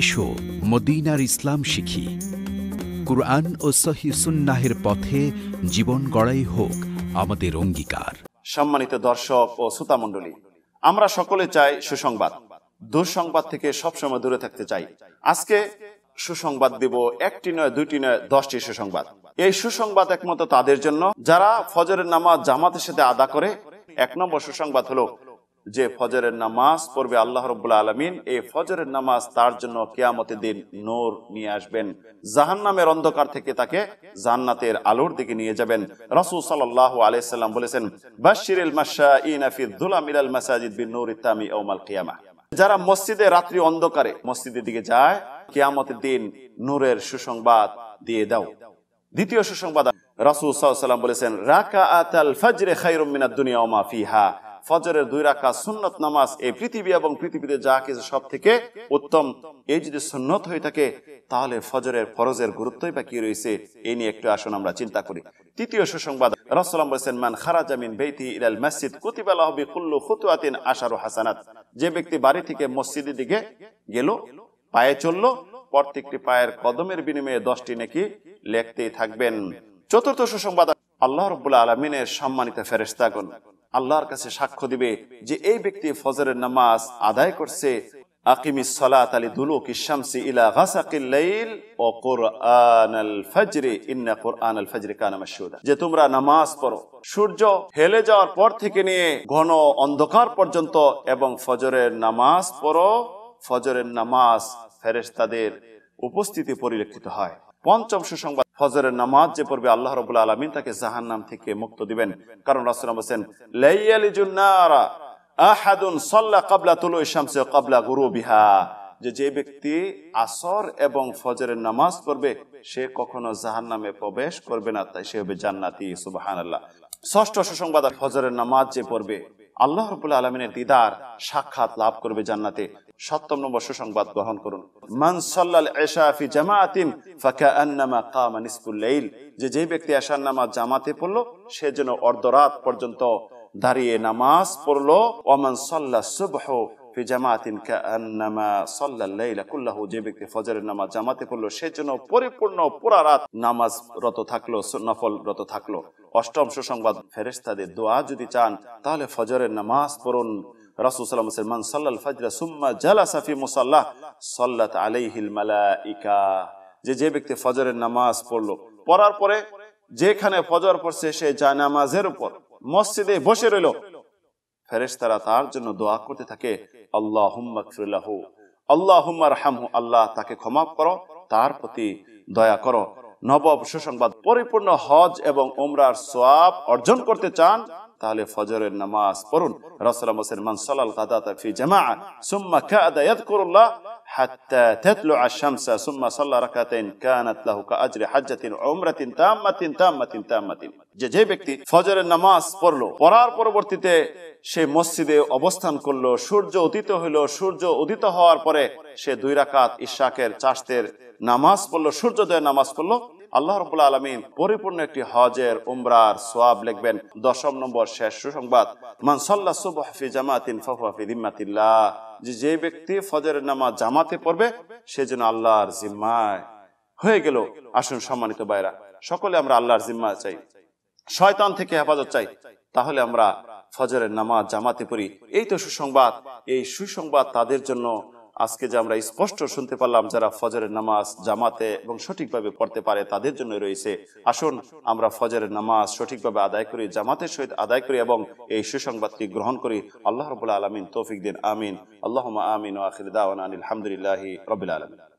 এসো মদিনার ইসলাম শিখি। কুরআন ও সহিহ সুন্নাহের পথে জীবন গড়াই হোক আমাদের অঙ্গীকার। সম্মানিত দর্শক ও শ্রোতা মণ্ডলী, আমরা সকলে চাই সুসংবাদ, দুঃসংবাদ থেকে সবসময় দূরে থাকতে চাই। আজকে সুসংবাদ দিব, একটি নয়, দুইটি নয়, 10টি সুসংবাদ। এই সুসংবাদ একমাত্র তাদের জন্য যারা ফজরের নামাজ জামাতের সাথে আদা করে। এক নম্বর সুসংবাদ হলো যে ফজরের নামাজ পড়বে আল্লাহ রাব্বুল আলামিন এই ফজরের নামাজ তার জন্য কিয়ামতের দিন নূর নিয়ে আসবেন, জাহান্নামের অন্ধকার থেকে তাকে জান্নাতের আলোর দিকে নিয়ে যাবেন। রাসূল সাল্লাল্লাহু আলাইহি সাল্লাম বলেছেন, বাশশিরিল মাশাঈনা ফিদ যুলামিল মাসাজিদ বিন-নূরিত তামি ইয়াউমাল কিয়ামা। যারা মসজিদে রাত্রি অন্ধকারে মসজিদের দিকে যায়, কিয়ামতের দিন নূরের সুসংবাদ দিয়ে দাও। দ্বিতীয় সুসংবাদ, রাসূল সাল্লাল্লাহু আলাইহি সাল্লাম বলেছেন, রাকাআতাল ফাজরি খায়রুম মিনাদ দুনিয়া ওয়া মা ফিহা। ফজরের দুই রাকাত সুন্নত নামাজ এই পৃথিবী এবং পৃথিবীতে যা কিছু সব থেকে উত্তম। এই যদি সুন্নত হয়ে থাকে তাহলে ফজরের ফরজের গুরুত্বই বা কি রয়েছে, এই নিয়ে একটু আসুন আমরা চিন্তা করি। তৃতীয় সুসংবাদ, রাসূলুল্লাহ বলেছেন, মান খারাজা মিন বাইতিহি ইলাল মসজিদ কুতিবা লাহু বিকুল্লি খুতওয়াতিন আশারু হাসানাত। যে ব্যক্তি বাড়ি থেকে মসজিদের দিকে গেল, পায়ে চলল, প্রত্যেকটি পায়ের কদমের বিনিময়ে 10টি নেকি লিখতেই থাকবেন। চতুর্থ সুসংবাদ, আল্লাহ রাব্বুল আলামিনের সম্মানিত ফেরেশতাগণ আল্লাহর কাছে সাক্ষ্য দিবে যে এই ব্যক্তি ফজরের নামাজ আদায় করছে। আকিমিস সালাত আলি দুলুকিশ শামসি ইলা গাসাকিল লাইল ওয়া কুরআনাল ফাজরি ইন্না কুরআনাল ফাজরি কানা মাশহুদা। যে তোমরা নামাজ পড়ো সূর্য হেলে যাওয়ার পর থেকে নিয়ে ঘন অন্ধকার পর্যন্ত, এবং ফজরের নামাজ পড়ো, ফজরের নামাজ ফেরেশতাদের উপস্থিতি পরিলক্ষিত হয়। পঞ্চম সুসংবাদ, ফজরের নামাজ যে পড়বে আল্লাহ রাব্বুল আলামিন তাকে জাহান্নাম থেকে মুক্ত দিবেন। কারণ রাসূল বলেছেন, লা ইয়ালিজুন নারা আহাদুন সাল্লা ক্বাবলা তুলুই শামসি ওয়া ক্বাবলা গুরুবিহা। যে ব্যক্তি আসর এবং ফজরের নামাজ পড়বে সে কখনো জাহান্নামে প্রবেশ করবে না, তাই সে হবে জান্নাতি। সুবহানাল্লাহ। ষষ্ঠ সুসংবাদ, ফজরের নামাজ যে পড়বে আল্লাহ রাব্বুল আলামিনের দিদার সাক্ষাৎ লাভ করবে জান্নাতে। সপ্তম নম্বর সুসংবাদ গ্রহণ করুন, মান সাল্লাল ইশা ফি জামাআতিন ফাকাআন্নামা ক্বামা নিসফুল লাইল। যে ব্যক্তি ইশার নামাজ জামাতে পড়লো সে যেন অর্ধরাত পর্যন্ত দাঁড়িয়ে নামাজ পড়লো। ওয়া মান সাল্লা সুবহ ফি জামাআতিন কাআন্নামা সাল্লাল লাইলা কুল্লাহু। যে ব্যক্তি ফজরের নামাজ জামাতে পড়লো সে যেন পরিপূর্ণ পুরা রাত নামাজরত থাকলো, নফলরত থাকলো। অষ্টম সুসংবাদ, ফেরেশতাদের দোয়া যদি চান তাহলে ফজরের নামাজ পড়ুন। রাসূল সাল্লাল্লাহু আলাইহি ওয়াসাল্লাম মান সাল্লাল ফাজরা সুম্মা জালাসা ফি মুসাল্লাহ সাল্লাত আলাইহিল মালায়েকা। যে ব্যক্তি ফজরের নামাজ পড়লো, পড়ার পরে যেখানে ফজর পড়ছে সে জানামাজের উপর মসজিদে বসে রইল, ফেরেশতারা তার জন্য দোয়া করতে থাকে, আল্লাহুম্মা গফির লাহু আল্লাহুম্মা আরহামহু। আল্লাহ তাকে ক্ষমা করো, তার প্রতি দয়া করো। নবম সুসংবাদ, পরিপূর্ণ হজ এবং উমরার সওয়াব অর্জন করতে চান তাহলে ফজরের নামাজ পড়ুন। রাসূলুল্লাহ সাল্লাল্লাহু আলাইহি ওয়াসাল্লাম মান সাল্লাল গাদাতা ফি জামাআ সুম্মা কাদা ইয়াযকুরুল্লাহ হাত্তা তাতলুআ আশ-শামসা সুম্মা সাল্লা রাকাতাইন কানাত লাহু কাআজরি হাজ্জাতিন উমরাতিন তাম্মাতিন তাম্মাতিন তাম্মাতিন। যে ব্যক্তি ফজরের নামাজ পড়লো, পড়ার পরবর্তীতে সে মসজিদে অবস্থান করলো, সূর্য উদিত হইলো, সূর্য উদিত হওয়ার পরে সে দুই রাকাত ইশাকের চাশতের নামাজ পড়লো, সূর্যোদয়ের নামাজ পড়লো, আল্লাহ রাব্বুল আলামিন পরিপূর্ণ একটি হজের উমরার সওয়াব লিখবেন। দশম নম্বর শেষ সুসংবাদ, মান সাল্লা সুবহ ফি জামাআতিন ফাহুয়া ফি জিম্মাতিল্লাহ। যে ব্যক্তি ফজরের নামাজ জামাতে পড়বে সে যেন আল্লাহর জিম্মায় হয়ে গেল। আসুন সম্মানিত ভাইরা, সকলে আমরা আল্লাহর জিম্মা চাই, শয়তান থেকে হেফাজত চাই, তাহলে আমরা ফজরের নামাজ জামাতে পড়ি। এই তো সুসংবাদ। এই সুসংবাদ তাদের জন্য আজকে যে আমরা স্পষ্ট শুনতে পারলাম যারা ফজরের নামাজ জামাতে এবং সঠিকভাবে পড়তে পারে তাদের জন্য রয়েছে। আসুন আমরা ফজরের নামাজ সঠিকভাবে আদায় করি, জামাতের সহিত আদায় করি এবং এই সুসংবাদটি গ্রহণ করি। আল্লাহ রাব্বুল আলামিন তৌফিক দিন। আমিন। আল্লাহুম্মা আমিন। ওয়া আখিরু দাওয়ানা আলহামদুলিল্লাহি রাব্বিল আলামিন।